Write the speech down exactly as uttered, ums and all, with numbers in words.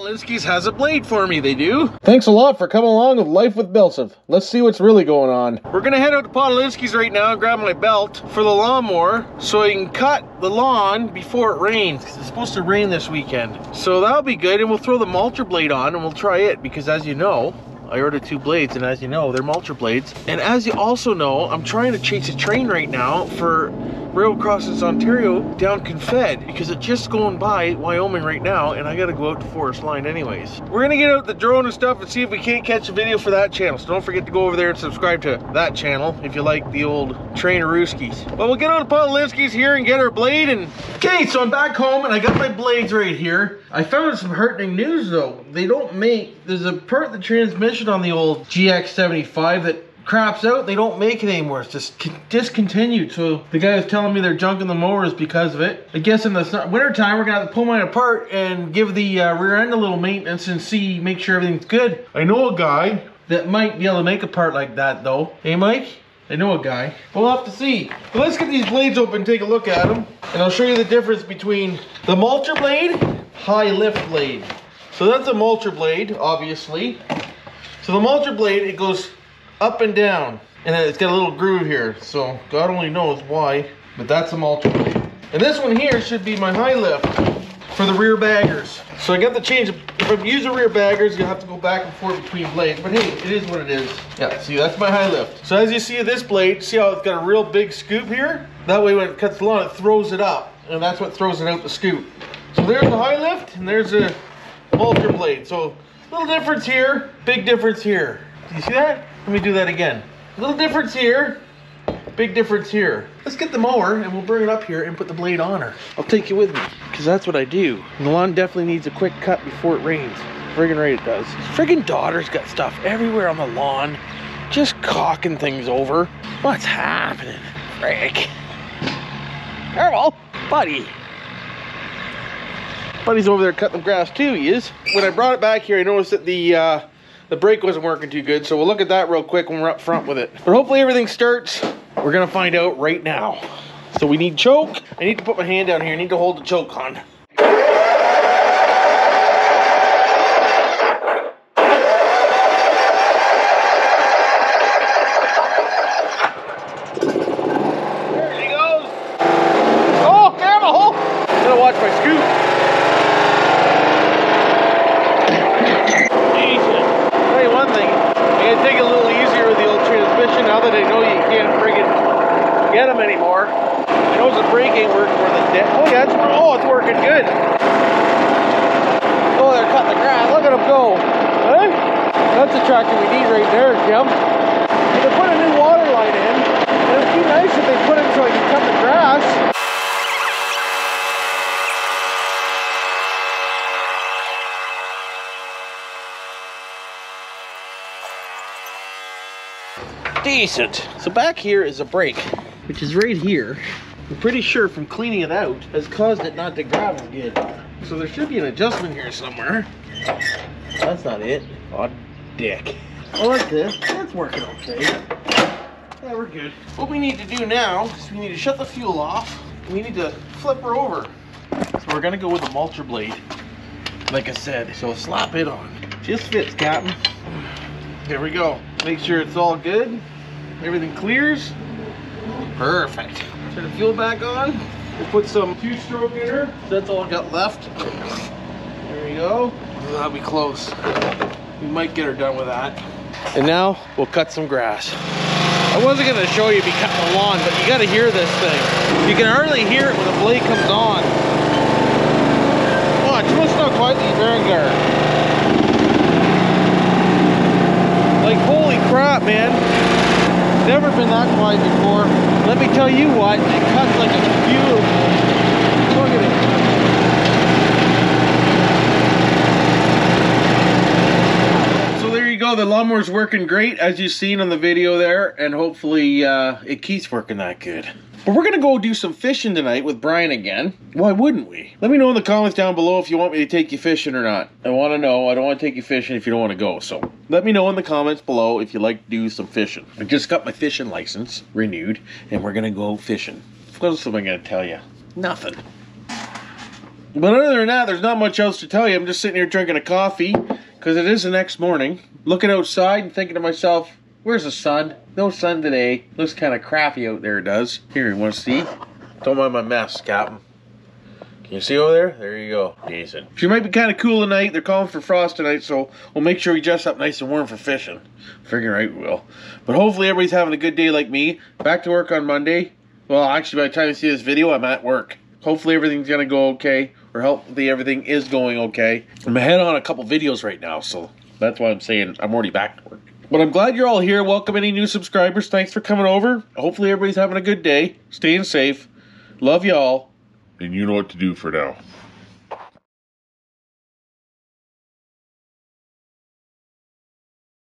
Podolinsky's has a blade for me, they do. Thanks a lot for coming along with Life with Belsiv. Let's see what's really going on. We're gonna head out to Podolinsky's right now and grab my belt for the lawnmower so I can cut the lawn before it rains. It's supposed to rain this weekend. So that'll be good, and we'll throw the mulcher blade on and we'll try it because, as you know, I ordered two blades, and as you know, they're mulcher blades. And as you also know, I'm trying to chase a train right now for rail crossings Ontario down Confed, because it's just going by Wyoming right now, and I gotta go out to Forest Line anyways. We're gonna get out the drone and stuff and see if we can't catch a video for that channel. So don't forget to go over there and subscribe to that channel if you like the old trainerooskies. But we'll get on to Podolinsky's here and get our blade. And okay, so I'm back home and I got my blades right here. I found some heartening news though. They don't make, there's a part of the transmission on the old G X seventy-five that craps out. They don't make it anymore. It's just discontinued. So the guy was telling me they're junking the mowers because of it. I guess in the winter time we're gonna have to pull mine apart and give the uh, rear end a little maintenance and see, make sure everything's good. I know a guy that might be able to make a part like that though. Hey Mike? I know a guy. We'll have to see. But let's get these blades open, take a look at them, and I'll show you the difference between the mulcher blade, high lift blade. So that's a mulcher blade, obviously. So the mulcher blade, it goes up and down, and it's got a little groove here, so God only knows why, but that's a mulcher blade. And this one here should be my high lift for the rear baggers. So I got to change, if I'm using rear baggers, you'll have to go back and forth between blades, but hey, it is what it is. Yeah, see, that's my high lift. So as you see this blade, see how it's got a real big scoop here? That way when it cuts the lawn, it throws it up, and that's what throws it out the scoop. So there's the high lift, and there's the mulcher blade. So little difference here, big difference here. Do you see that? Let me do that again. Little difference here, big difference here. Let's get the mower and we'll bring it up here and put the blade on her. I'll take you with me, because that's what I do. And the lawn definitely needs a quick cut before it rains. Friggin' right it does. Friggin' daughter's got stuff everywhere on the lawn, just caulking things over. What's happening? Frick. Careful, buddy. Buddy's over there cutting the grass too, he is. When I brought it back here, I noticed that the uh, the brake wasn't working too good, so we'll look at that real quick when we're up front with it. But hopefully everything starts. We're gonna find out right now. So we need choke. I need to put my hand down here. I need to hold the choke on. Decent. So back here is a brake, which is right here. I'm pretty sure from cleaning it out has caused it not to grab as good. So there should be an adjustment here somewhere. That's not it. Oh, dick. I like this. That's working okay. Yeah, we're good. What we need to do now is we need to shut the fuel off. We need to flip her over. So we're gonna go with a mulcher blade, like I said. So slap it on. Just fits, Captain. There we go. Make sure it's all good. Everything clears. Perfect. Turn the fuel back on. We'll put some two-stroke in her. That's all I got left. There we go. That'll be close. We might get her done with that. And now we'll cut some grass. I wasn't gonna show you me cutting the lawn, but you gotta hear this thing. You can hardly hear it when the blade comes on. Watch, it's not quite the bearing guard. Like, holy crap, man. Never been that wide before. Let me tell you what, it cuts like a beautiful. Look at it. So there you go, the lawnmower's working great, as you've seen on the video there, and hopefully uh, it keeps working that good. But we're gonna go do some fishing tonight with Brian again. Why wouldn't we? Let me know in the comments down below if you want me to take you fishing or not. I wanna know, I don't wanna take you fishing if you don't wanna go, so let me know in the comments below if you'd like to do some fishing. I just got my fishing license renewed, and we're gonna go fishing. What else am I gonna tell you? Nothing. But other than that, there's not much else to tell you. I'm just sitting here drinking a coffee, because it is the next morning, looking outside and thinking to myself, where's the sun? No sun today. Looks kind of crappy out there, it does. Here, you want to see? Don't mind my mess, Captain. Can you see over there? There you go. Decent. She might be kind of cool tonight. They're calling for frost tonight, so we'll make sure we dress up nice and warm for fishing. Figure out we will. But hopefully everybody's having a good day like me. Back to work on Monday. Well, actually, by the time you see this video, I'm at work. Hopefully everything's going to go okay, or hopefully everything is going okay. I'm ahead on a couple videos right now, so that's why I'm saying I'm already back to work. But I'm glad you're all here. Welcome any new subscribers. Thanks for coming over. Hopefully everybody's having a good day. Staying safe. Love y'all. And you know what to do for now.